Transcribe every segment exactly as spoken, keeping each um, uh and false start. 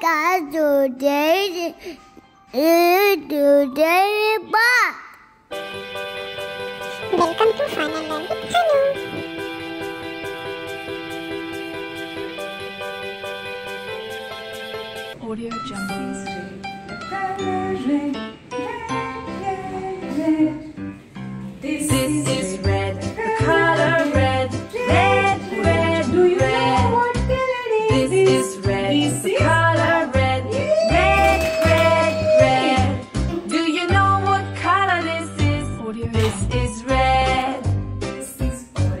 cả chủ thế chủ thế ba. Welcome to Fun and Learn with Hanu. Audio Jungle Studio. This is red, the color red, red, red, red. This is red, the color red, red, red, red. Do you know what color this is? This is red. This is blue,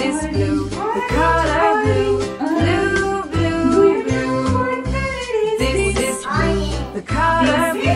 is blue, the color blue, blue, blue, blue. This is blue, the color blue.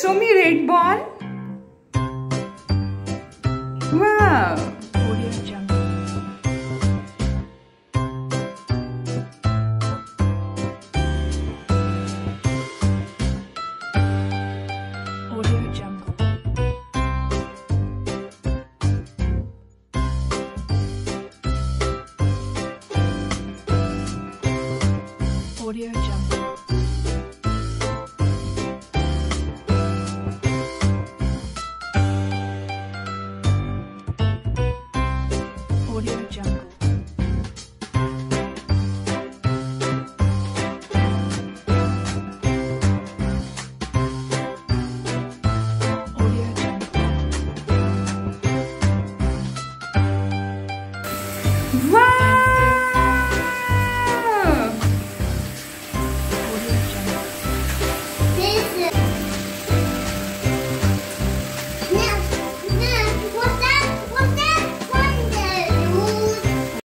Show me red ball.